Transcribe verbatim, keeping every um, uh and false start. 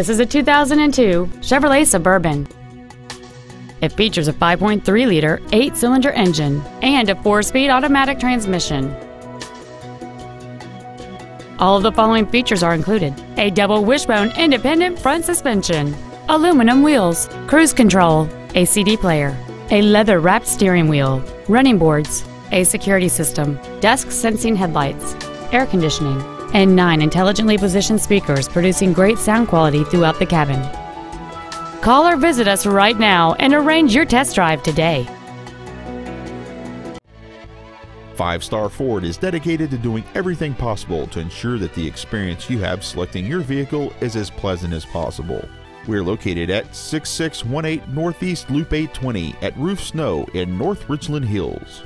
This is a two thousand two Chevrolet Suburban. It features a five point three liter eight-cylinder engine and a four-speed automatic transmission. All of the following features are included: a double wishbone independent front suspension, aluminum wheels, cruise control, a C D player, a leather-wrapped steering wheel, running boards, a security system, dusk sensing headlights, air conditioning, and nine intelligently positioned speakers producing great sound quality throughout the cabin. Call or visit us right now and arrange your test drive today. Five Star Ford is dedicated to doing everything possible to ensure that the experience you have selecting your vehicle is as pleasant as possible. We're located at six six one eight Northeast Loop eight twenty at Roof Snow in North Richland Hills.